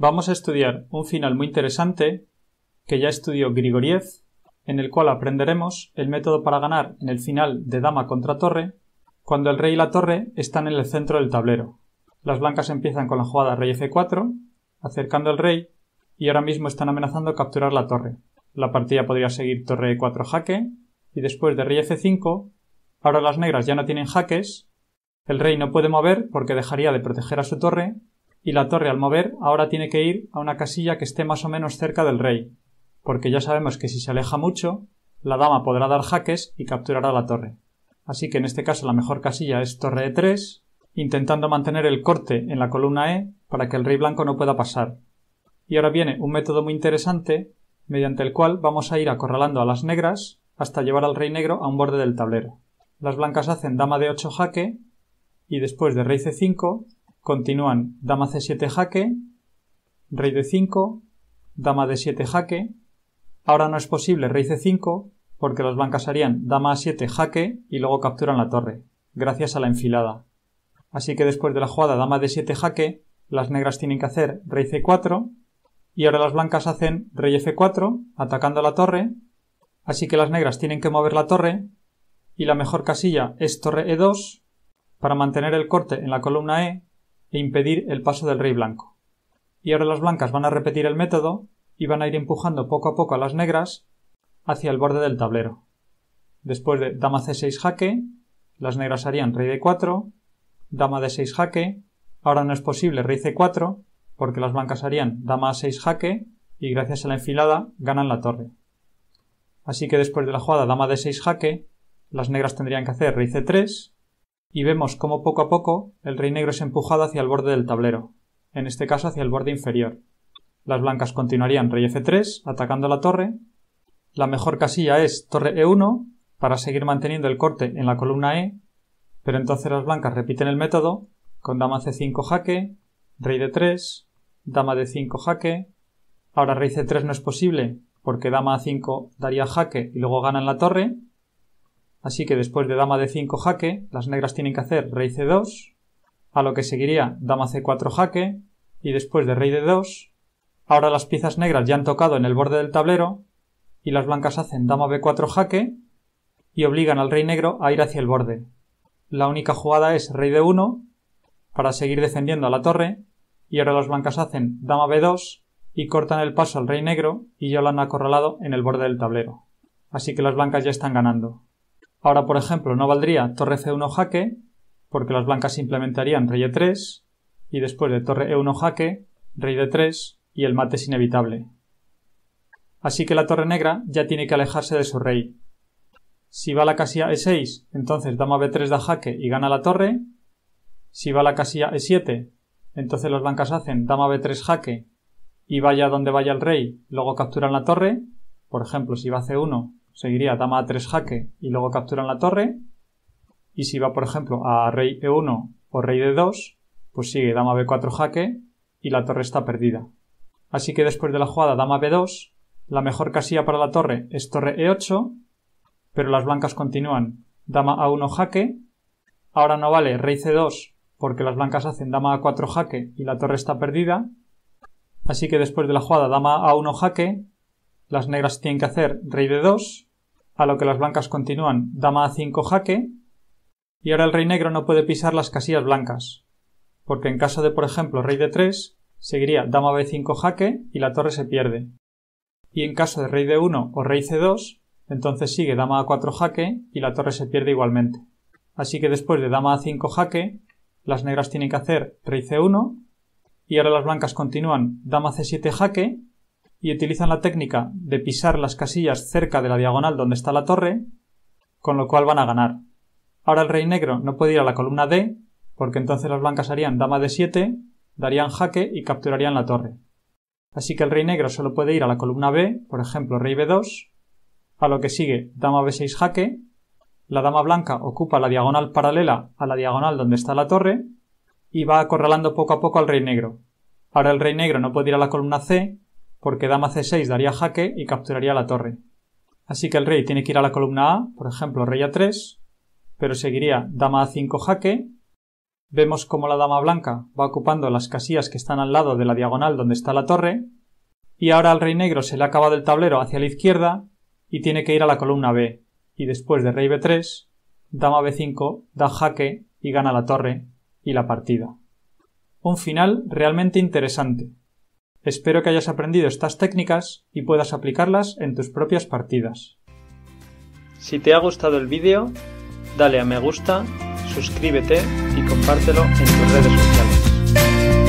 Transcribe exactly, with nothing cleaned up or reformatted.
vamos a estudiar un final muy interesante que ya estudió Grigoriev, en el cual aprenderemos el método para ganar en el final de dama contra torre, cuando el rey y la torre están en el centro del tablero. Las blancas empiezan con la jugada rey efe cuatro, acercando al rey, y ahora mismo están amenazando capturar la torre. La partida podría seguir torre e cuatro jaque, y después de rey efe cinco, ahora las negras ya no tienen jaques, el rey no puede mover porque dejaría de proteger a su torre, y la torre al mover ahora tiene que ir a una casilla que esté más o menos cerca del rey, porque ya sabemos que si se aleja mucho, la dama podrá dar jaques y capturará la torre. Así que en este caso la mejor casilla es torre e tres, intentando mantener el corte en la columna e para que el rey blanco no pueda pasar. Y ahora viene un método muy interesante, mediante el cual vamos a ir acorralando a las negras hasta llevar al rey negro a un borde del tablero. Las blancas hacen dama de ocho jaque, y después de rey ce cinco continúan dama ce siete jaque, rey de cinco, dama de siete jaque. Ahora no es posible rey ce cinco porque las blancas harían dama a siete jaque y luego capturan la torre, gracias a la enfilada. Así que después de la jugada dama de siete jaque, las negras tienen que hacer rey ce cuatro, y ahora las blancas hacen rey efe cuatro, atacando la torre, así que las negras tienen que mover la torre, y la mejor casilla es torre e dos, para mantener el corte en la columna e e impedir el paso del rey blanco. Y ahora las blancas van a repetir el método y van a ir empujando poco a poco a las negras hacia el borde del tablero. Después de dama ce seis jaque, las negras harían rey de cuatro, dama de seis jaque, ahora no es posible rey ce cuatro porque las blancas harían dama a seis jaque y gracias a la enfilada ganan la torre. Así que después de la jugada dama de seis jaque, las negras tendrían que hacer rey ce tres y vemos cómo poco a poco el rey negro es empujado hacia el borde del tablero, en este caso hacia el borde inferior. Las blancas continuarían rey efe tres atacando la torre, la mejor casilla es torre e uno para seguir manteniendo el corte en la columna e, pero entonces las blancas repiten el método con dama ce cinco jaque, rey de tres, dama de cinco jaque. Ahora rey ce tres no es posible porque dama a cinco daría jaque y luego ganan la torre, así que después de dama de cinco jaque las negras tienen que hacer rey ce dos, a lo que seguiría dama ce cuatro jaque y después de rey de dos. Ahora las piezas negras ya han tocado en el borde del tablero y las blancas hacen dama be cuatro jaque y obligan al rey negro a ir hacia el borde. La única jugada es rey de uno para seguir defendiendo a la torre y ahora las blancas hacen dama be dos y cortan el paso al rey negro y ya lo han acorralado en el borde del tablero. Así que las blancas ya están ganando. Ahora por ejemplo no valdría torre ce uno jaque porque las blancas simplemente harían rey e tres y después de torre e uno jaque, rey de tres y el mate es inevitable. Así que la torre negra ya tiene que alejarse de su rey. Si va a la casilla e seis, entonces dama be tres da jaque y gana la torre. Si va a la casilla e siete, entonces las blancas hacen dama be tres jaque y vaya donde vaya el rey, luego capturan la torre. Por ejemplo, si va a ce uno, seguiría dama a tres jaque y luego capturan la torre. Y si va, por ejemplo, a rey e uno o rey de dos, pues sigue dama be cuatro jaque y la torre está perdida. Así que después de la jugada dama be dos, la mejor casilla para la torre es torre e ocho, pero las blancas continúan dama a uno jaque. Ahora no vale rey ce dos porque las blancas hacen dama a cuatro jaque y la torre está perdida. Así que después de la jugada dama a uno jaque, las negras tienen que hacer rey de dos, a lo que las blancas continúan dama a cinco jaque. Y ahora el rey negro no puede pisar las casillas blancas, porque en caso de, por ejemplo, rey de tres, seguiría dama be cinco jaque y la torre se pierde. Y en caso de rey de uno o rey ce dos, entonces sigue dama a cuatro jaque y la torre se pierde igualmente. Así que después de dama a cinco jaque, las negras tienen que hacer rey ce uno, y ahora las blancas continúan dama ce siete jaque, y utilizan la técnica de pisar las casillas cerca de la diagonal donde está la torre, con lo cual van a ganar. Ahora el rey negro no puede ir a la columna D, porque entonces las blancas harían dama de siete, darían jaque y capturarían la torre. Así que el rey negro solo puede ir a la columna B, por ejemplo rey be dos, a lo que sigue dama be seis jaque, la dama blanca ocupa la diagonal paralela a la diagonal donde está la torre y va acorralando poco a poco al rey negro. Ahora el rey negro no puede ir a la columna C porque dama ce seis daría jaque y capturaría la torre. Así que el rey tiene que ir a la columna A, por ejemplo rey a tres, pero seguiría dama a cinco jaque Vemos cómo la dama blanca va ocupando las casillas que están al lado de la diagonal donde está la torre, y ahora al rey negro se le ha acabado el tablero hacia la izquierda y tiene que ir a la columna B, y después de rey B tres, dama B cinco da jaque y gana la torre y la partida. Un final realmente interesante. Espero que hayas aprendido estas técnicas y puedas aplicarlas en tus propias partidas. Si te ha gustado el vídeo, dale a me gusta, suscríbete y compártelo en tus redes sociales.